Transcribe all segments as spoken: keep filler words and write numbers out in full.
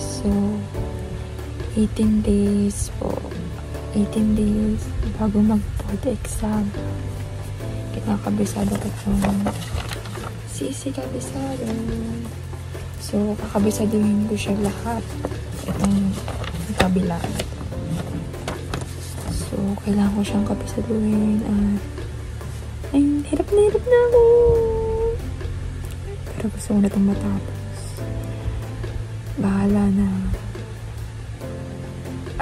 so eighteen days po, eighteen days bago mag board exam. Kinakabisado ko yung sisi kabisado, so kakabisaduhin ko siya lahat itong kabila, so kailangan ko siyang kabisaduhin. At ay, hirap na hirap na ako, pero gusto ko na itong matapos. Bahala na.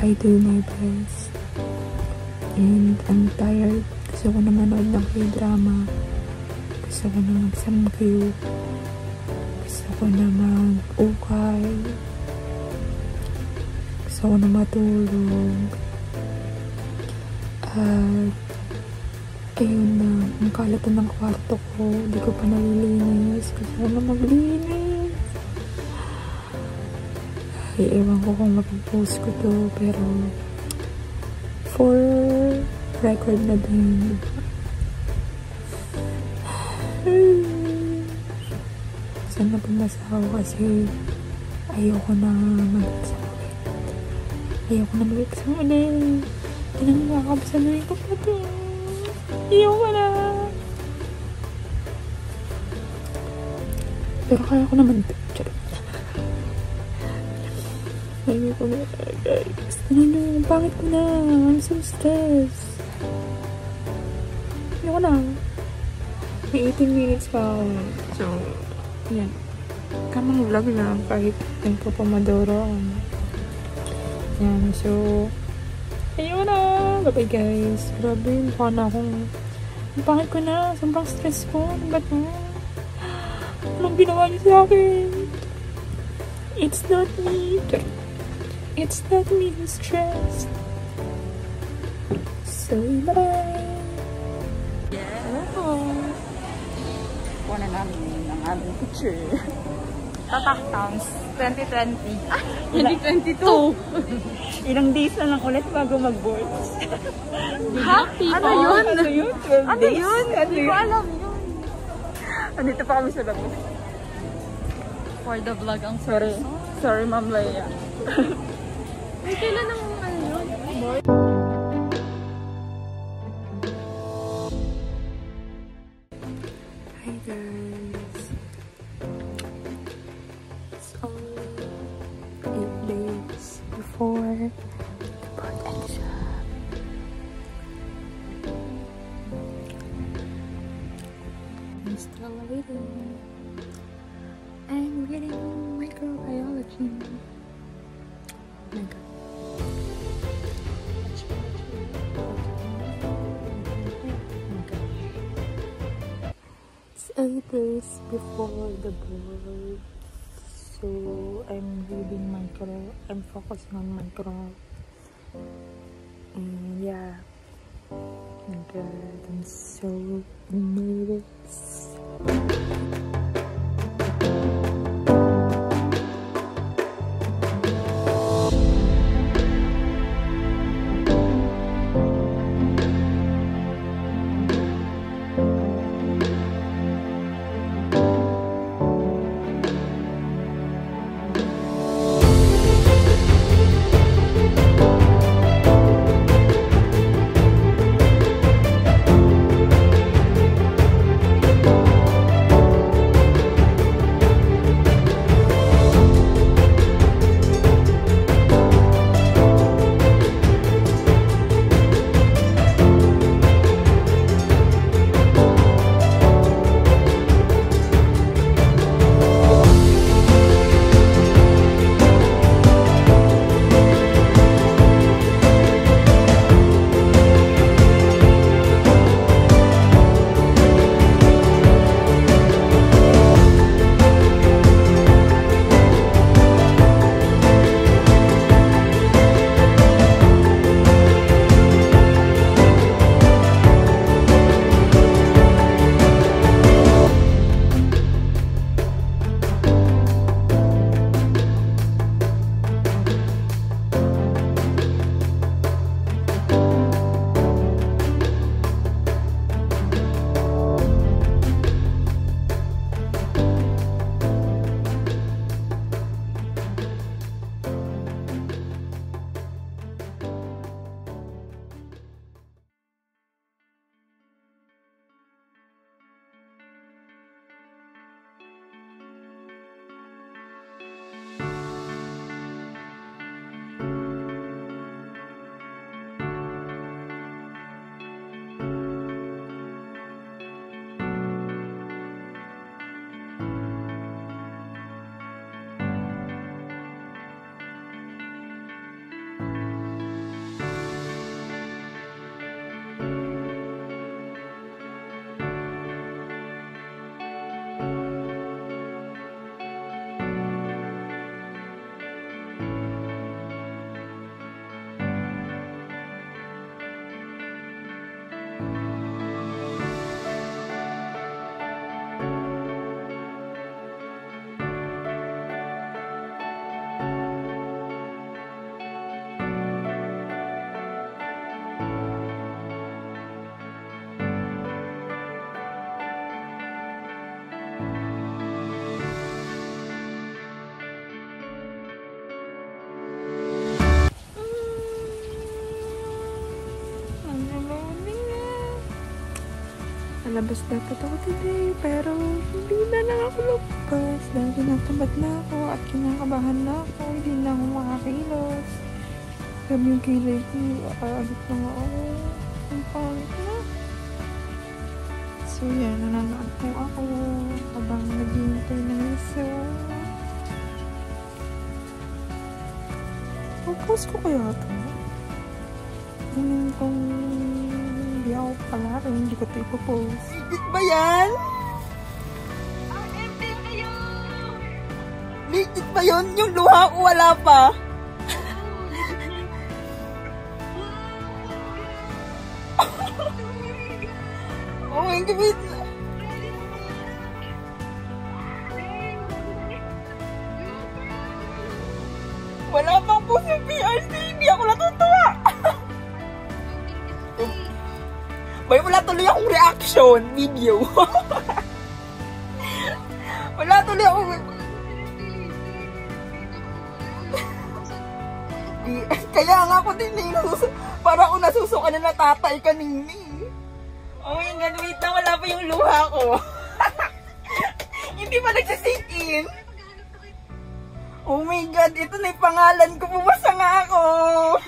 I do my best. And I'm tired. Gusto ko na manood ng K-drama. Gusto ko na mag-samgyu. Gusto ko na mag-ukay. Gusto ko na matulog. At ayun na. Ang kalat na ng kwarto ko. Hindi ko pa nalilinis. Gusto ko na maglinis. Ewan ko kung mag-post ko to, pero for record na din. Sana pumasa ako kasi ayoko na mag-exam ulit. Ayoko na mag-exam ulit. Tinangakabasa na rin ko pati. Ayoko na. Pero kaya ko naman ito. Sabi ko na, guys, no, no, bakit na? I'm so stressed. Ayoko na. May eighteen minutes pa ako. So, yan. Kamang vlog na kahit tempo pomodoro. Yan, so, ayoko na. Bye-bye, guys. Grabe, mukha na akong, bakit ko na? Sobrang stress ko. Ba't na? Anong ginawa niyo sa akin? It's not me. It's not me who's stressed. So bye. Yeah. Hello. Kuha na namin ang aming picture. Tatak Towns twenty twenty. Ah, twenty twenty-two. Ilang days na lang ulit bago mag-board. Happy. Ano yun? Ano yun? Ano yun? Hindi ko alam yun. Andito pa kami sa labas. For the vlog ang sorry. Sorry, Ma'am Leia. Ay, kailan ang ano yun? Hi guys! It's only eight days before the board exam. I'm still waiting. I'm getting microbiology. Oh my god. Eight days before the board, so I'm reading micro, I'm focusing on micro, and yeah, oh my god, I'm so nervous. Labas dapat ako today, pero hindi na lang ako lumabas dahil tinatamad na ako at kinakabahan na ako. Hindi na ako makakilos. Sabi yung kilay ko, aagit na nga ako. Ang pangit na. So yan, nananood po ako habang naghihintay ng isa. Pag-post ko kaya ito. Ganyan kong hindi ako pala rin, hindi ko ito ipopost. Big ba yan? Ang empty kayo! Big ba yun? Yung luha ko wala pa. Oh my God! Wala pang po sa P R C! Hindi ako natutuwa! May wala tuloy akong reaction video! Wala tuloy akong... Kaya nga ako din nasusuka. Para ako nasusuka na natatay kanina eh. Oh my God, wait na, wala pa yung luha ko. Hindi pa nagsisink in. Oh my God, ito na yung pangalan ko. Bumasa nga ako.